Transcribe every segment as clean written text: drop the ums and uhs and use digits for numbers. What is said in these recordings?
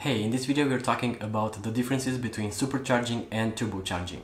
Hey, in this video we're talking about the differences between supercharging and turbocharging.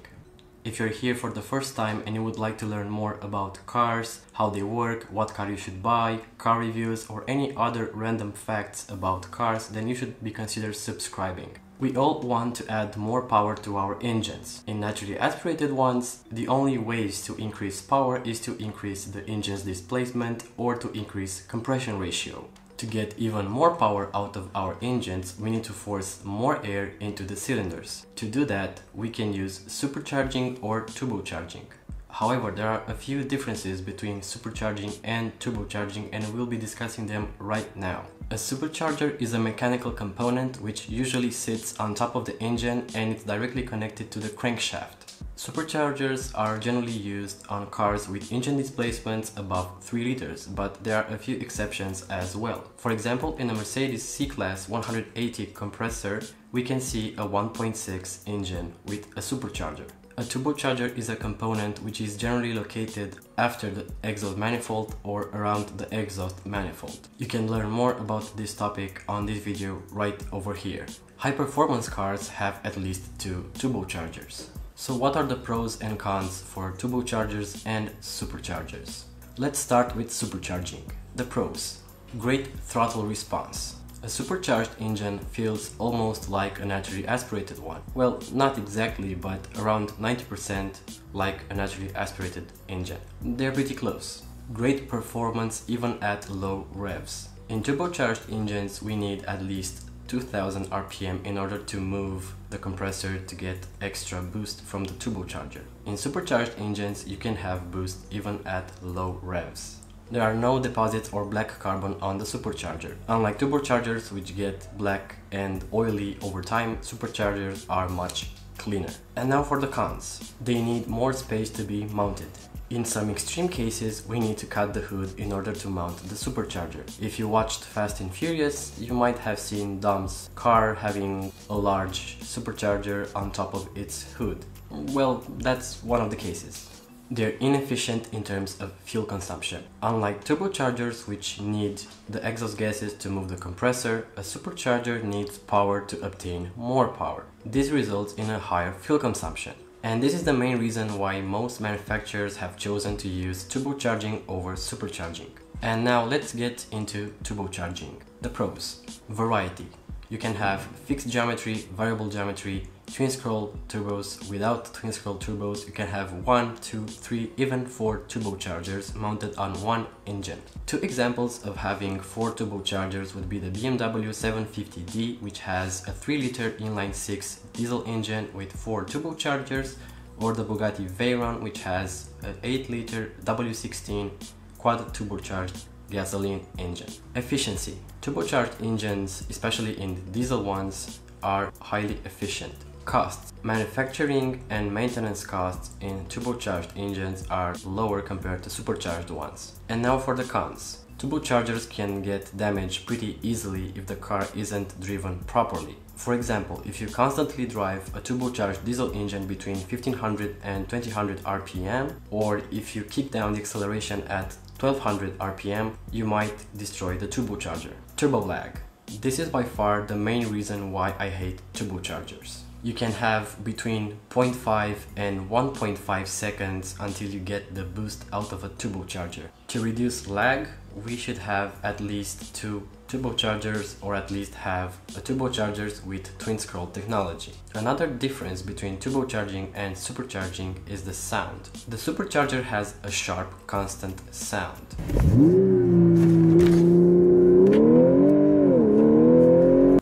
If you're here for the first time and you would like to learn more about cars, how they work, what car you should buy, car reviews or any other random facts about cars, then you should be considered subscribing. We all want to add more power to our engines. In naturally aspirated ones, the only ways to increase power is to increase the engine's displacement or to increase compression ratio. To get even more power out of our engines, we need to force more air into the cylinders. To do that, we can use supercharging or turbocharging. However, there are a few differences between supercharging and turbocharging, and we'll be discussing them right now. A supercharger is a mechanical component which usually sits on top of the engine and it's directly connected to the crankshaft. Superchargers are generally used on cars with engine displacements above 3 liters, but there are a few exceptions as well. For example, in a Mercedes C-Class 180 compressor, we can see a 1.6 engine with a supercharger. A turbocharger is a component which is generally located after the exhaust manifold or around the exhaust manifold. You can learn more about this topic on this video right over here. High-performance cars have at least 2 turbochargers. So what are the pros and cons for turbochargers and superchargers? Let's start with supercharging. The pros. Great throttle response. A supercharged engine feels almost like a naturally aspirated one. Well, not exactly, but around 90% like a naturally aspirated engine. They're pretty close. Great performance even at low revs. In turbocharged engines, we need at least 2000 RPM in order to move the compressor to get extra boost from the turbocharger. In supercharged engines, you can have boost even at low revs. There are no deposits or black carbon on the supercharger. Unlike turbochargers, which get black and oily over time, superchargers are much cleaner. And now for the cons. They need more space to be mounted. In some extreme cases, we need to cut the hood in order to mount the supercharger. If you watched Fast and Furious, you might have seen Dom's car having a large supercharger on top of its hood. Well, that's one of the cases. They're inefficient in terms of fuel consumption. Unlike turbochargers, which need the exhaust gases to move the compressor, a supercharger needs power to obtain more power. This results in a higher fuel consumption. And this is the main reason why most manufacturers have chosen to use turbocharging over supercharging. And now let's get into turbocharging. The pros. Variety. You can have fixed geometry, variable geometry, twin scroll turbos, without twin scroll turbos. You can have 1, 2, 3, even 4 turbochargers mounted on one engine. Two examples of having 4 turbochargers would be the BMW 750D, which has a 3-liter inline-6 diesel engine with 4 turbochargers, or the Bugatti Veyron, which has an 8-liter W16 quad turbocharged gasoline engine. Efficiency. Turbocharged engines, especially in diesel ones, are highly efficient. Costs. Manufacturing and maintenance costs in turbocharged engines are lower compared to supercharged ones. And now for the cons. Turbochargers can get damaged pretty easily if the car isn't driven properly. For example, if you constantly drive a turbocharged diesel engine between 1500 and 2000 RPM, or if you kick down the acceleration at 1200 RPM, you might destroy the turbocharger. Turbo lag. This is by far the main reason why I hate turbochargers. You can have between 0.5 and 1.5 seconds until you get the boost out of a turbocharger. To reduce lag, we should have at least 2 turbochargers, or at least have a turbocharger with twin scroll technology. Another difference between turbocharging and supercharging is the sound. The supercharger has a sharp, constant sound,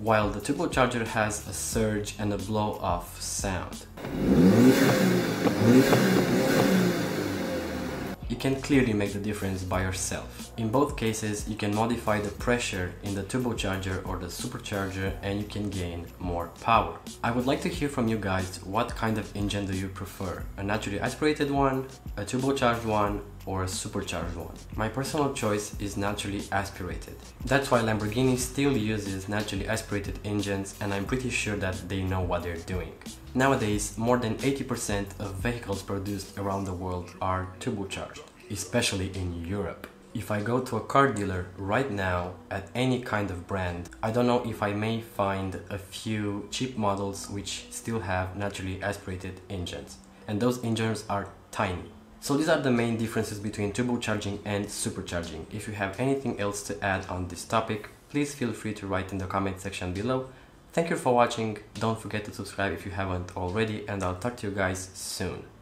while the turbocharger has a surge and a blow-off sound. You can clearly make the difference by yourself. In both cases, you can modify the pressure in the turbocharger or the supercharger and you can gain more power. I would like to hear from you guys, what kind of engine do you prefer? A naturally aspirated one, a turbocharged one, or a supercharged one? My personal choice is naturally aspirated. That's why Lamborghini still uses naturally aspirated engines, and I'm pretty sure that they know what they're doing. Nowadays, more than 80% of vehicles produced around the world are turbocharged, especially in Europe. If I go to a car dealer right now at any kind of brand, I don't know if I may find a few cheap models which still have naturally aspirated engines, and those engines are tiny. So these are the main differences between turbocharging and supercharging. If you have anything else to add on this topic, please feel free to write in the comment section below. Thank you for watching, don't forget to subscribe if you haven't already, and I'll talk to you guys soon.